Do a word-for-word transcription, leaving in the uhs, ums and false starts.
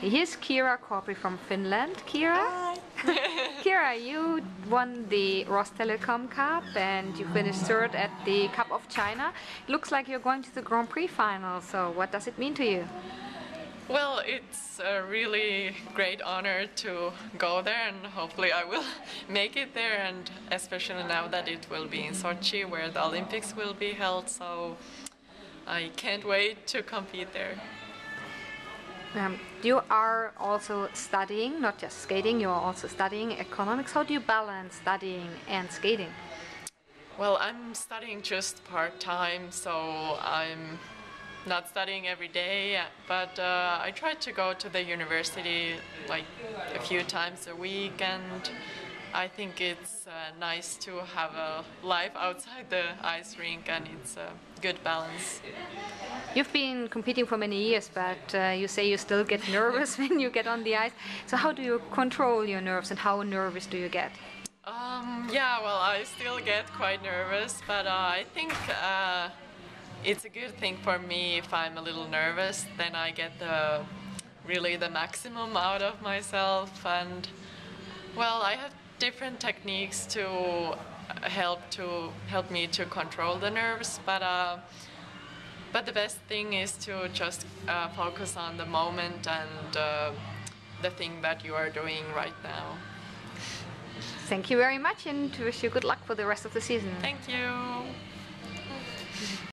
Here's Kiira Korpi from Finland. Kiira? Hi. Kiira, you won the Rostelecom Cup and you finished third at the Cup of China. It looks like you're going to the Grand Prix Final, so what does it mean to you? Well, it's a really great honor to go there, and hopefully I will make it there, and especially now that it will be in Sochi where the Olympics will be held, so I can't wait to compete there. Um, you are also studying, not just skating, you are also studying economics. How do you balance studying and skating? Well, I'm studying just part-time, so I'm not studying every day, but uh, I try to go to the university like a few times a week, and I think it's uh, nice to have a life outside the ice rink, and it's a good balance. You've been competing for many years, but uh, you say you still get nervous when you get on the ice. So how do you control your nerves, and how nervous do you get? Um, yeah, well, I still get quite nervous, but uh, I think uh, it's a good thing for me if I'm a little nervous. Then I get the really the maximum out of myself, and well, I have different techniques to help to help me to control the nerves, but uh, but the best thing is to just uh, focus on the moment and uh, the thing that you are doing right now. Thank you very much, and wish you good luck for the rest of the season. Thank you.